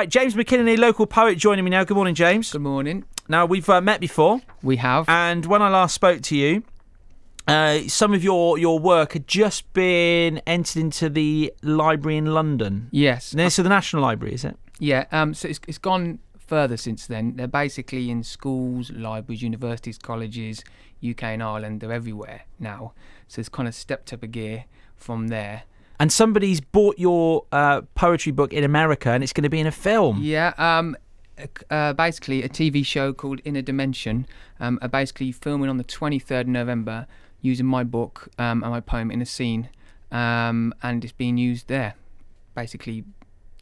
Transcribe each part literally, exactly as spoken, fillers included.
Right, James McInerney, local poet, joining me now. Good morning, James. Good morning. Now, we've uh, met before. We have. And when I last spoke to you, uh, some of your, your work had just been entered into the library in London. Yes. And so the National Library, is it? Yeah. Um, so it's, it's gone further since then. They're basically in schools, libraries, universities, colleges, U K and Ireland. They're everywhere now. So it's kind of stepped up a gear from there. And somebody's bought your uh, poetry book in America, and it's going to be in a film. Yeah, um, uh, basically a T V show called Inner Dimension. Um, are basically filming on the twenty-third of November, using my book um, and my poem in a scene, um, and it's being used there. Basically,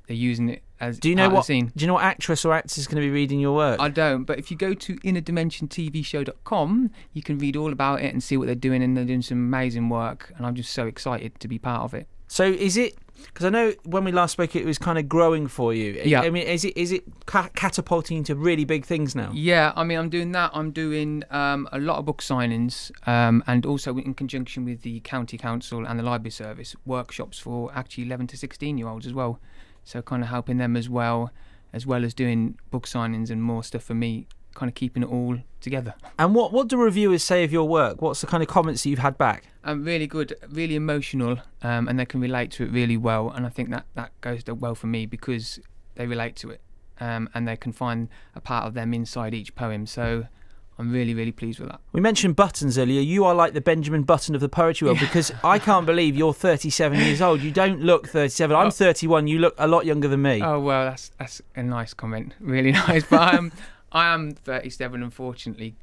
they're using it as do you know what scene. Do you know what actress or actor is going to be reading your work? I don't, but if you go to inner dimension t v show dot com, you can read all about it and see what they're doing, and they're doing some amazing work, and I'm just so excited to be part of it. So is it, because I know when we last spoke, it was kind of growing for you. Yeah. I mean, is it is it ca catapulting into really big things now? Yeah, I mean, I'm doing that. I'm doing um, a lot of book signings, um, and also in conjunction with the County Council and the Library Service, workshops for actually eleven to sixteen year olds as well. So kind of helping them as well, as well as doing book signings and more stuff for me, kind of keeping it all together. And what, what do reviewers say of your work? What's the kind of comments that you've had back? Um, really good, really emotional, um, and they can relate to it really well, and I think that, that goes well for me because they relate to it, um, and they can find a part of them inside each poem, so I'm really, really pleased with that. We mentioned Buttons earlier. You are like the Benjamin Button of the poetry world, because I can't believe you're thirty-seven years old. You don't look thirty-seven. I'm thirty-one. You look a lot younger than me. Oh, well, that's, that's a nice comment. Really nice. But um, I am thirty-seven, unfortunately.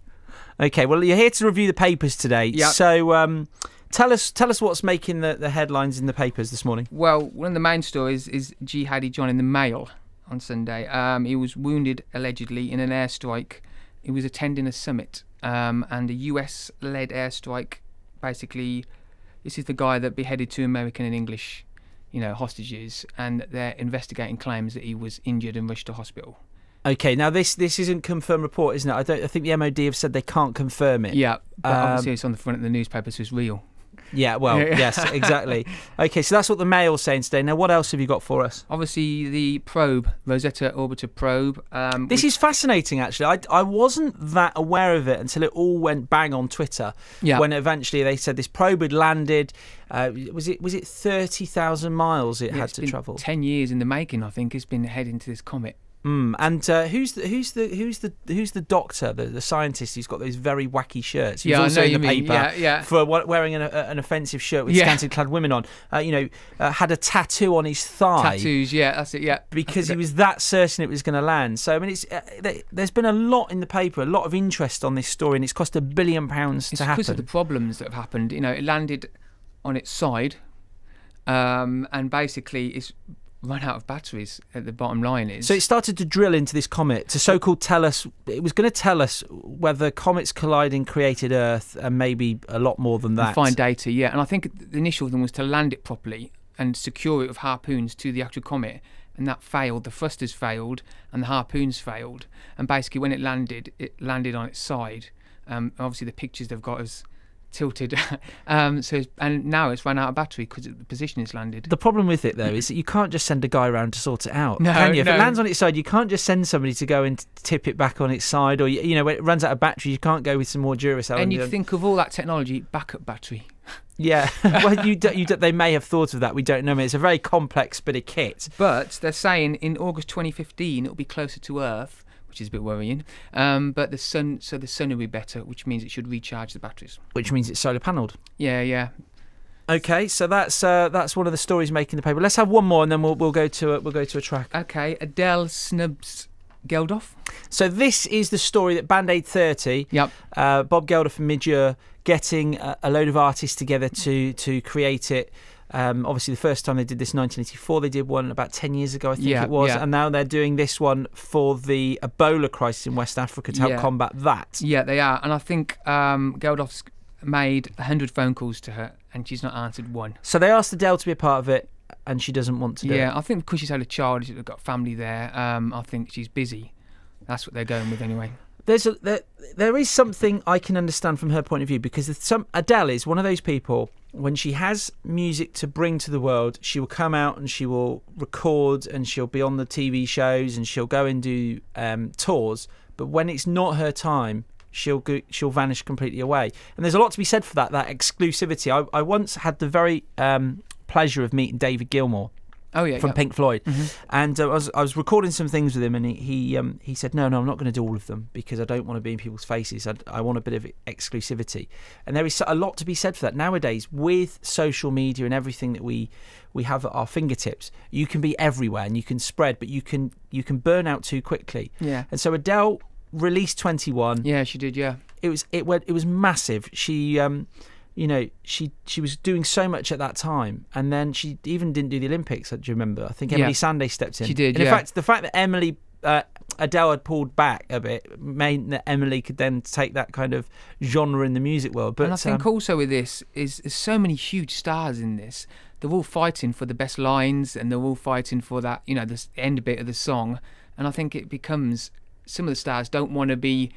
OK, well, you're here to review the papers today. Yep. So um, tell us tell us what's making the, the headlines in the papers this morning. Well, one of the main stories is Jihadi John in the Mail on Sunday. Um, he was wounded, allegedly, in an airstrike. He was attending a summit, um, and a U S led airstrike. Basically, this is the guy that beheaded two American and English, you know, hostages, and they're investigating claims that he was injured and rushed to hospital. Okay, now this this isn't confirmed report, isn't it? I don't. I think the M O D have said they can't confirm it. Yeah, but um, obviously it's on the front of the newspaper, so it's real. Yeah, well, yes, exactly. Okay, so that's what the Mail's saying today. Now, what else have you got for us? Obviously, the probe, Rosetta Orbiter probe. Um, this is fascinating, actually. I, I wasn't that aware of it until it all went bang on Twitter. Yeah. When eventually they said this probe had landed. Uh, was it was it thirty thousand miles it yeah, had to been travel? Ten years in the making, I think. It's been heading to this comet. Mm. And uh, who's the who's the who's the who's the doctor, the, the scientist who's got those very wacky shirts? He's yeah, also I know in the you paper mean. Yeah, yeah. for wearing an, a, an offensive shirt with yeah. scantily clad women on. Uh, you know, uh, had a tattoo on his thigh. Tattoos, yeah, that's it, yeah. Because he was that certain it was going to land. So I mean, it's uh, they, there's been a lot in the paper, a lot of interest on this story, and it's cost a billion pounds it's to happen. It's because of the problems that have happened. You know, it landed on its side, um, and basically it's run out of batteries. At the bottom line is, so it started to drill into this comet to so-called tell us, it was going to tell us whether comets colliding created Earth and maybe a lot more than that. Find data, yeah. And I think the initial thing was to land it properly and secure it with harpoons to the actual comet, and that failed. The thrusters failed and the harpoons failed, and basically when it landed, it landed on its side. Um, obviously the pictures they've got is tilted, um, so it's, and now it's run out of battery because the position it's landed. The problem with it though is that you can't just send a guy around to sort it out. No, can you? If no. it lands on its side, you can't just send somebody to go and tip it back on its side, or you, you know, when it runs out of battery, you can't go with some more Duracell. And you them. think of all that technology, backup battery. Yeah, well, you, do, you do, they may have thought of that. We don't know. I mean, it's a very complex bit of kit. But they're saying in August twenty fifteen it'll be closer to Earth, which is a bit worrying, um, but the sun, so the sun will be better, which means it should recharge the batteries. Which means it's solar panelled. Yeah, yeah. Okay, so that's uh, that's one of the stories making the paper. Let's have one more, and then we'll we'll go to a, we'll go to a track. Okay, Adele snubs Geldof. So this is the story that Band Aid thirty, yep. uh, Bob Geldof and Midge, getting a, a load of artists together to to create it. Um, obviously, the first time they did this, nineteen eighty-four, they did one about ten years ago, I think yeah, it was. Yeah. And now they're doing this one for the Ebola crisis in West Africa to help yeah. combat that. Yeah, they are. And I think um, Geldof's made one hundred phone calls to her and she's not answered one. So they asked Adele to be a part of it and she doesn't want to do yeah, it. Yeah, I think because she's had a child, she's got family there, um, I think she's busy. That's what they're going with anyway. There's a, there, there is something I can understand from her point of view, because some, Adele is one of those people when she has music to bring to the world, she will come out and she will record and she'll be on the T V shows and she'll go and do um, tours. But when it's not her time, she'll go, she'll vanish completely away. And there's a lot to be said for that, that exclusivity. I, I once had the very um, pleasure of meeting David Gilmour. Oh, yeah, from yeah. Pink Floyd. Mm-hmm. And uh, I, was, I was recording some things with him, and he he, um, he said, no, no, I'm not going to do all of them because I don't want to be in people's faces. I, I want a bit of exclusivity. And there is a lot to be said for that. Nowadays, with social media and everything that we, we have at our fingertips, you can be everywhere and you can spread, but you can you can burn out too quickly. Yeah. And so Adele released twenty-one. Yeah, she did, yeah. It was, it went, it was massive. She... Um, you know, she she was doing so much at that time, and then she even didn't do the Olympics. Do you remember? I think Emily yeah. Sandé stepped in. She did. And yeah. In fact, the fact that Emily uh, Adele had pulled back a bit meant that Emily could then take that kind of genre in the music world. But and I think um, also with this is, is so many huge stars in this. They're all fighting for the best lines, and they're all fighting for that, you know, the end bit of the song. And I think it becomes some of the stars don't want to be.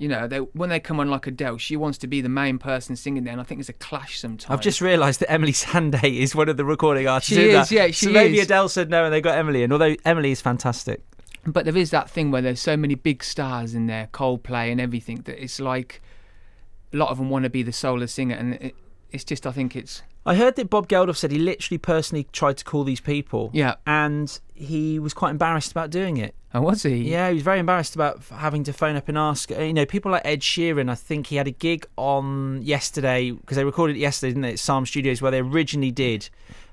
You know, they, when they come on like Adele, she wants to be the main person singing there, and I think there's a clash sometimes. I've just realised that Emily Sandé is one of the recording artists. She is, that. yeah, she so is. Maybe Adele said no and they got Emily in, although Emily is fantastic. But there is that thing where there's so many big stars in there, Coldplay and everything, that it's like a lot of them want to be the solo singer, and it, it's just, I think it's... I heard that Bob Geldof said he literally personally tried to call these people. Yeah. And he was quite embarrassed about doing it. Oh, was he? Yeah, he was very embarrassed about having to phone up and ask. You know, people like Ed Sheeran, I think he had a gig on yesterday, because they recorded it yesterday, didn't they, at SARM Studios, where they originally did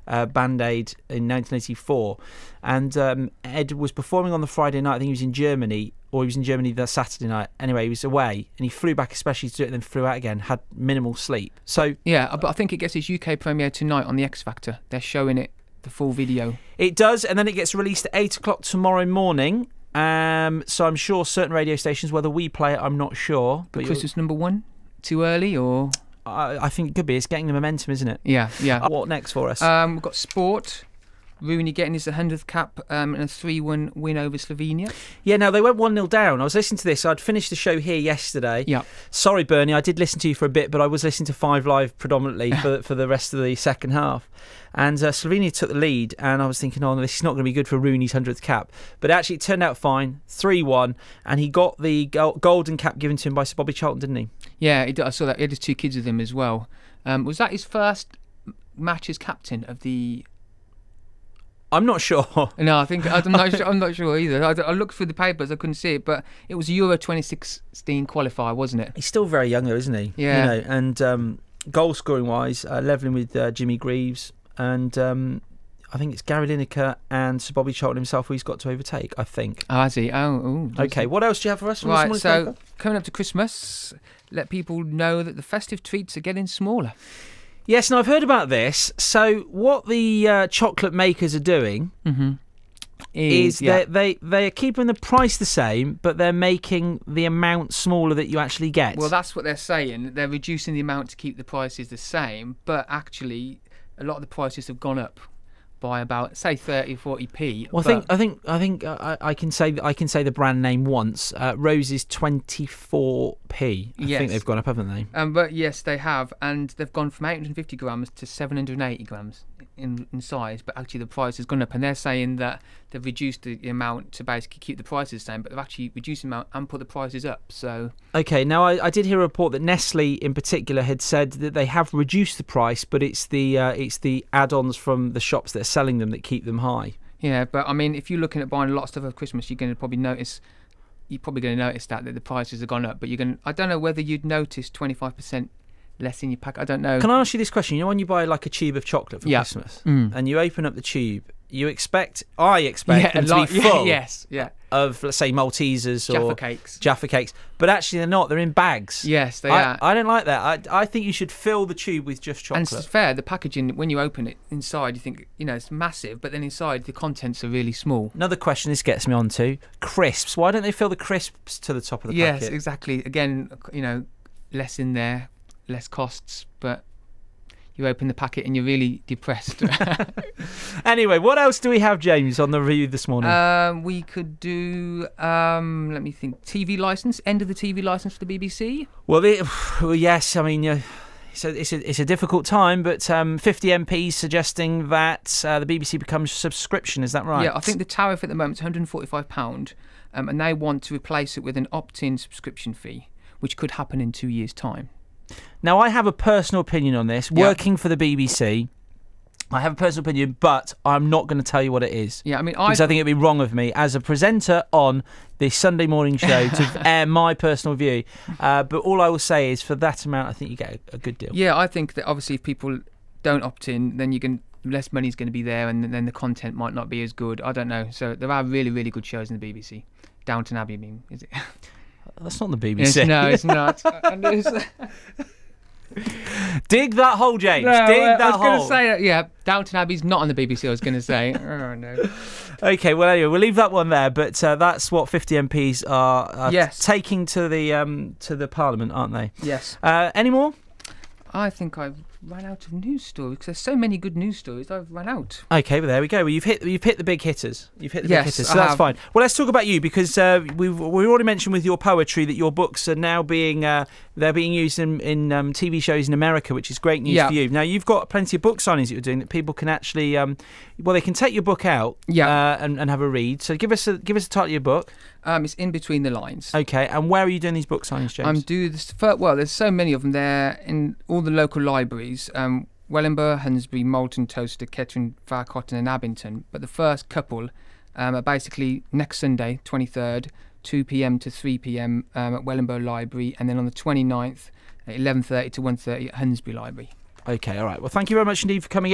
uh, Band Aid in nineteen eighty-four. And um, Ed was performing on the Friday night. I think he was in Germany, or he was in Germany the Saturday night. Anyway, he was away, and he flew back especially to do it, and then flew out again, had minimal sleep. So yeah, but I think it gets its U K premiere tonight on the X Factor. They're showing it, the full video. It does, and then it gets released at eight o'clock tomorrow morning. Um, so I'm sure certain radio stations, whether we play it, I'm not sure. But because it's number one? Too early, or...? I, I think it could be. It's getting the momentum, isn't it? Yeah, yeah. Uh, what next for us? Um, we've got sport. Rooney getting his hundredth cap um, and a three one win over Slovenia. Yeah, now they went one nil down. I was listening to this. I'd finished the show here yesterday. Yeah. Sorry, Bernie, I did listen to you for a bit, but I was listening to Five Live predominantly for, for the rest of the second half. And uh, Slovenia took the lead, and I was thinking, oh, this is not going to be good for Rooney's hundredth cap. But actually, it turned out fine, three one, and he got the go golden cap given to him by Sir Bobby Charlton, didn't he? Yeah, he did. I saw that. He had his two kids with him as well. Um, was that his first match as captain of the... I'm not sure. No, I think I'm not sure. I'm not sure either. I, I looked through the papers, I couldn't see it, but it was Euro twenty sixteen qualifier, wasn't it? He's still very young, though, isn't he? Yeah. You know, and um, goal scoring wise, uh, levelling with uh, Jimmy Greaves, and um, I think it's Gary Lineker and Sir Bobby Charlton himself who he's got to overtake. I think. Oh, has he? Oh. Ooh, okay. He? What else do you have for us? Right. This so paper? Coming up to Christmas, let people know that the festive treats are getting smaller. Yes, and I've heard about this. So what the uh, chocolate makers are doing mm-hmm. is, is yeah. they they are keeping the price the same, but they're making the amount smaller that you actually get. Well, that's what they're saying. They're reducing the amount to keep the prices the same, but actually a lot of the prices have gone up by about, say, thirty, forty p. Well, I think I think I think I, I can say I can say the brand name once. Uh, Rose's twenty-four p. I yes. think they've gone up, haven't they? Um, but yes, they have, and they've gone from eight hundred fifty grams to seven hundred eighty grams in, in size. But actually, the price has gone up, and they're saying that they've reduced the, the amount to basically keep the prices the same, but they've actually reduced the amount and put the prices up. So okay, now I, I did hear a report that Nestle in particular had said that they have reduced the price, but it's the uh, it's the add-ons from the shops that are selling them that keep them high. Yeah, but I mean, if you're looking at buying a lot of stuff at Christmas, you're going to probably notice you're probably going to notice that, that the prices have gone up, but you're going to, I don't know whether you'd notice twenty-five percent less in your pack. I don't know. Can I ask you this question? You know, when you buy like a tube of chocolate for yeah. Christmas mm. and you open up the tube, you expect I expect yeah, them to lot, be full yeah, yes, yeah. of, let's say, Maltesers or Jaffa cakes. Jaffa cakes, but actually they're not. They're in bags. Yes, they I, are. I don't like that. I I think you should fill the tube with just chocolate. And it's fair. The packaging, when you open it inside, you think, you know, it's massive, but then inside the contents are really small. Another question this gets me on to: crisps. Why don't they fill the crisps to the top of the yes, packet? Yes, exactly. Again, you know, less in there, less costs, but. You open the packet and you're really depressed. Anyway, what else do we have, James, on the review this morning? Um, we could do, um, let me think, T V licence, end of the T V licence for the B B C. Well, they, well yes, I mean, uh, so it's a, it's a difficult time, but um, fifty M Ps suggesting that uh, the B B C becomes subscription. Is that right? Yeah, I think the tariff at the moment is one hundred and forty-five pounds, um, and they want to replace it with an opt-in subscription fee, which could happen in two years' time. Now, I have a personal opinion on this. Yeah. Working for the B B C, I have a personal opinion, but I'm not going to tell you what it is. Yeah, I mean, I... because I think it'd be wrong of me as a presenter on the Sunday morning show to air my personal view. Uh, but all I will say is, for that amount, I think you get a, a good deal. Yeah, I think that obviously if people don't opt in, then you can less money's going to be there, and then the content might not be as good. I don't know. So there are really, really good shows in the B B C. Downton Abbey, I mean, is it? That's not the B B C. It's, no, it's not. And it's, dig that hole, James. No, Dig uh, that hole. I was going to say, uh, yeah, Downton Abbey's not on the B B C, I was going to say. Oh, no. Okay, well, anyway, we'll leave that one there, but uh, that's what fifty M Ps are, are yes. taking to the um, to the Parliament, aren't they? Yes. Uh, any more? I think I've run out of news stories, because there's so many good news stories, I've run out. Okay, well, there we go. Well, you've hit you've hit the big hitters. You've hit the yes, big hitters, so I that's have. fine. Well, let's talk about you, because uh, we've we already mentioned with your poetry that your books are now being uh, they're being used in in um, T V shows in America, which is great news yeah. for you. Now, you've got plenty of book signings that you're doing that people can actually um, well, they can take your book out yeah. uh, and and have a read. So give us a, give us a title of your book. Um, it's In Between the Lines. Okay, and where are you doing these book signings, James? I'm doing this first, well, there's so many of them. They're in all the local libraries, um, Wellingborough, Hunsbury, Moulton, Toaster, Kettering, Farcotton and Abington. But the first couple um, are basically next Sunday, twenty-third, two P M to three P M um, at Wellingborough Library, and then on the twenty-ninth, at eleven thirty to one thirty at Hunsbury Library. Okay, all right. Well, thank you very much indeed for coming in.